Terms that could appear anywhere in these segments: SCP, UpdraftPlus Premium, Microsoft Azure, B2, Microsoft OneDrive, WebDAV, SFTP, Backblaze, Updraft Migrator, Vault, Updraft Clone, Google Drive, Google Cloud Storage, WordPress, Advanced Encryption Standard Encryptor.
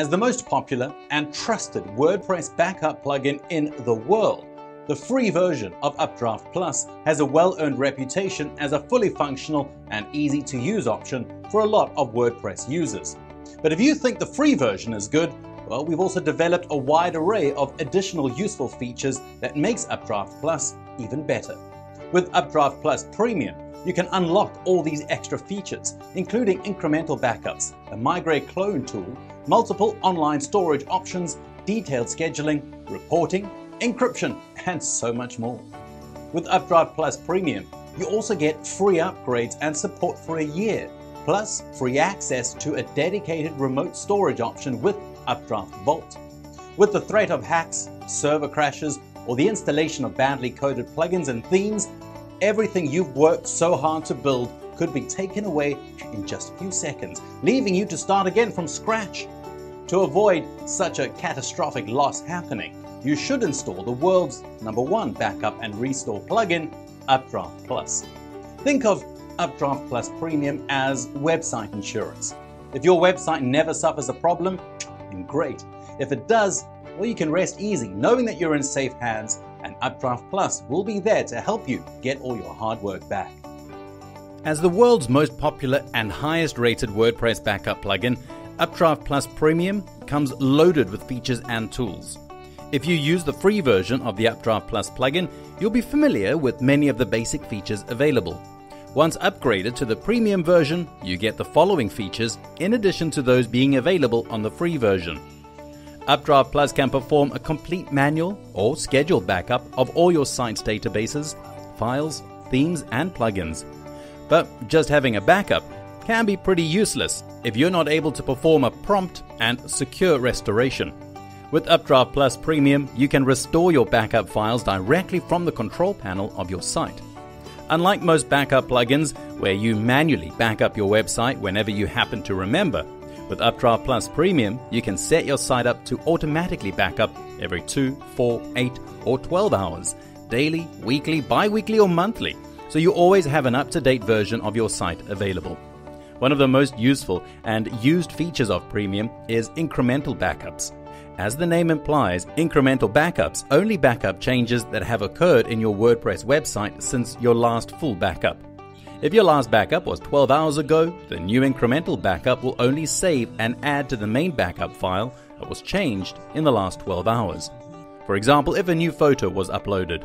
As the most popular and trusted WordPress backup plugin in the world, the free version of Updraft Plus has a well-earned reputation as a fully functional and easy-to-use option for a lot of WordPress users. But if you think the free version is good, well, we've also developed a wide array of additional useful features that makes Updraft Plus even better. With Updraft Plus Premium, you can unlock all these extra features, including incremental backups, a Migrate clone tool, multiple online storage options, detailed scheduling, reporting, encryption, and so much more. With Updraft Plus Premium, you also get free upgrades and support for a year, plus free access to a dedicated remote storage option with Updraft Vault. With the threat of hacks, server crashes, or the installation of badly coded plugins and themes, everything you've worked so hard to build could be taken away in just a few seconds, leaving you to start again from scratch. To avoid such a catastrophic loss happening, you should install the world's #1 backup and restore plugin, Updraft Plus. Think of Updraft Plus Premium as website insurance. If your website never suffers a problem, then great. If it does, well, you can rest easy knowing that you're in safe hands, and Updraft Plus will be there to help you get all your hard work back. As the world's most popular and highest rated WordPress backup plugin, Updraft Plus Premium comes loaded with features and tools. If you use the free version of the Updraft Plus plugin, you'll be familiar with many of the basic features available. Once upgraded to the premium version, you get the following features in addition to those being available on the free version. Updraft Plus can perform a complete manual or scheduled backup of all your site's databases, files, themes, and plugins. But just having a backup can be pretty useless if you're not able to perform a prompt and secure restoration. With Updraft Plus Premium, you can restore your backup files directly from the control panel of your site. Unlike most backup plugins, where you manually back up your website whenever you happen to remember, with Updraft Plus Premium, you can set your site up to automatically back up every 2, 4, 8, or 12 hours, daily, weekly, bi-weekly, or monthly, so you always have an up-to-date version of your site available. One of the most useful and used features of Premium is incremental backups. As the name implies, incremental backups only back up changes that have occurred in your WordPress website since your last full backup. If your last backup was 12 hours ago, the new incremental backup will only save and add to the main backup file that was changed in the last 12 hours. For example, if a new photo was uploaded.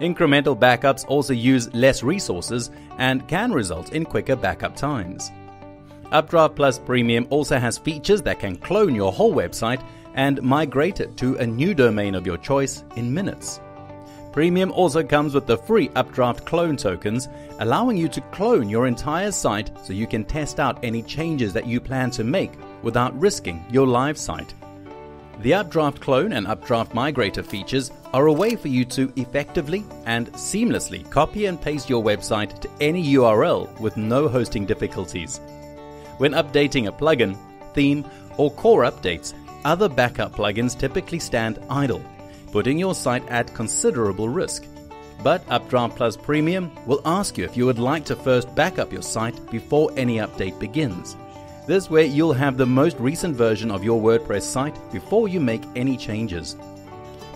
Incremental backups also use less resources and can result in quicker backup times. Updraft Plus Premium also has features that can clone your whole website and migrate it to a new domain of your choice in minutes. Premium also comes with the free Updraft Clone tokens, allowing you to clone your entire site so you can test out any changes that you plan to make without risking your live site. The Updraft Clone and Updraft Migrator features are a way for you to effectively and seamlessly copy and paste your website to any URL with no hosting difficulties. When updating a plugin, theme, or core updates, other backup plugins typically stand idle, putting your site at considerable risk. But Updraft Plus Premium will ask you if you would like to first back up your site before any update begins. This way you'll have the most recent version of your WordPress site before you make any changes.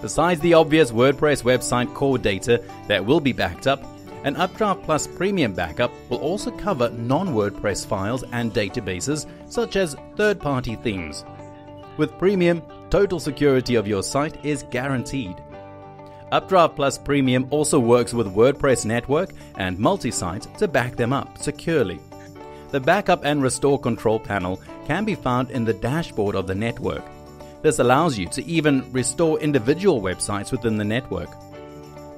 Besides the obvious WordPress website core data that will be backed up, an Updraft Plus Premium backup will also cover non-WordPress files and databases such as third-party themes. With Premium, total security of your site is guaranteed. Updraft Plus Premium also works with WordPress network and multi-site to back them up securely. The backup and restore control panel can be found in the dashboard of the network. This allows you to even restore individual websites within the network.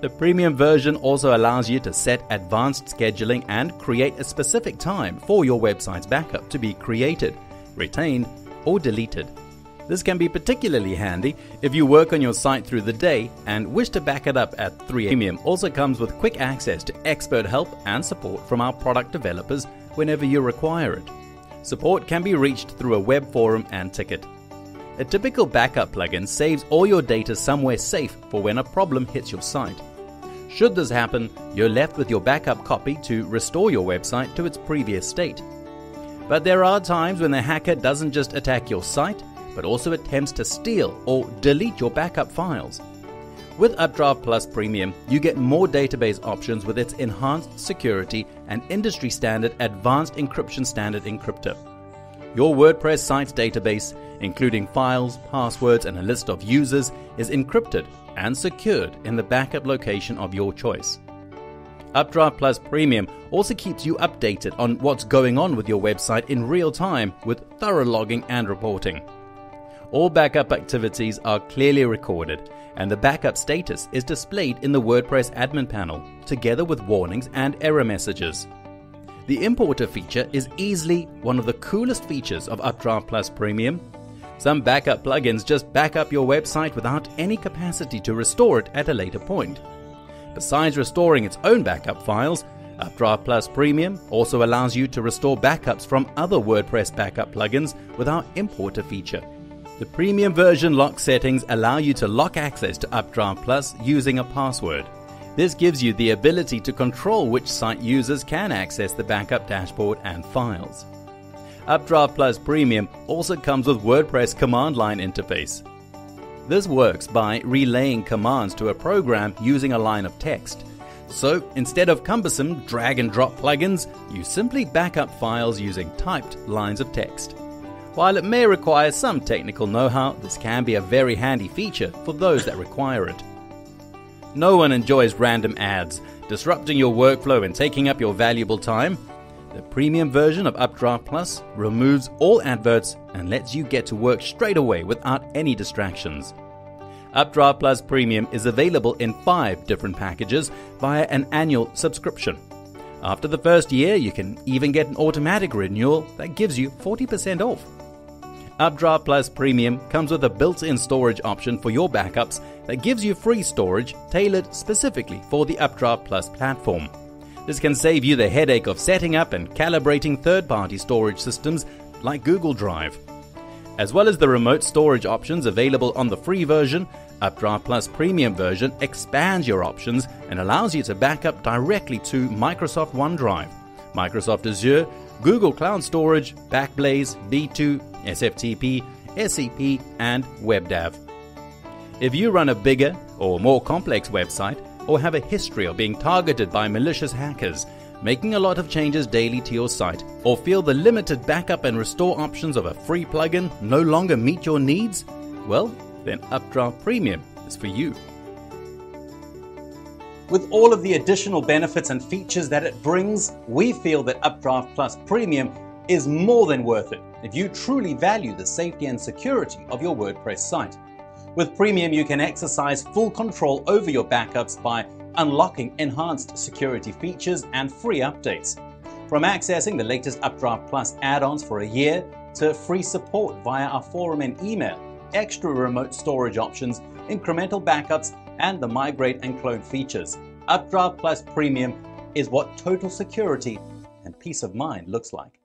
The Premium version also allows you to set advanced scheduling and create a specific time for your website's backup to be created, retained, or deleted. This can be particularly handy if you work on your site through the day and wish to back it up at 3 a.m. Premium also comes with quick access to expert help and support from our product developers whenever you require it. Support can be reached through a web forum and ticket. A typical backup plugin saves all your data somewhere safe for when a problem hits your site. Should this happen, you're left with your backup copy to restore your website to its previous state. But there are times when the hacker doesn't just attack your site, but also attempts to steal or delete your backup files. With UpdraftPlus Premium, you get more database options with its enhanced security and industry standard Advanced Encryption Standard Encryptor. Your WordPress site's database, including files, passwords, and a list of users, is encrypted and secured in the backup location of your choice. Updraft Plus Premium also keeps you updated on what's going on with your website in real time with thorough logging and reporting. All backup activities are clearly recorded, and the backup status is displayed in the WordPress admin panel, together with warnings and error messages. The importer feature is easily one of the coolest features of Updraft Plus Premium. Some backup plugins just back up your website without any capacity to restore it at a later point. Besides restoring its own backup files, Updraft Plus Premium also allows you to restore backups from other WordPress backup plugins with our importer feature. The premium version lock settings allow you to lock access to Updraft Plus using a password. This gives you the ability to control which site users can access the backup dashboard and files. Updraft Plus Premium also comes with WordPress command line interface. This works by relaying commands to a program using a line of text. So instead of cumbersome drag and drop plugins, you simply back up files using typed lines of text. While it may require some technical know-how, this can be a very handy feature for those that require it. No one enjoys random ads, disrupting your workflow and taking up your valuable time. The premium version of Updraft Plus removes all adverts and lets you get to work straight away without any distractions. Updraft Plus Premium is available in 5 different packages via an annual subscription. After the first year, you can even get an automatic renewal that gives you 40% off. Updraft Plus Premium comes with a built-in storage option for your backups that gives you free storage tailored specifically for the Updraft Plus platform. This can save you the headache of setting up and calibrating third-party storage systems like Google Drive. As well as the remote storage options available on the free version, Updraft Plus Premium version expands your options and allows you to back up directly to Microsoft OneDrive, Microsoft Azure, Google Cloud Storage, Backblaze, B2, SFTP, SCP, and WebDAV. If you run a bigger or more complex website, or have a history of being targeted by malicious hackers, making a lot of changes daily to your site, or feel the limited backup and restore options of a free plugin no longer meet your needs, well, then Updraft Premium is for you. With all of the additional benefits and features that it brings, we feel that Updraft Plus Premium is more than worth it if you truly value the safety and security of your WordPress site. With Premium, you can exercise full control over your backups by unlocking enhanced security features and free updates. From accessing the latest Updraft Plus add-ons for a year to free support via our forum and email, extra remote storage options, incremental backups, and the Migrate and Clone features, Updraft Plus Premium is what total security and peace of mind looks like.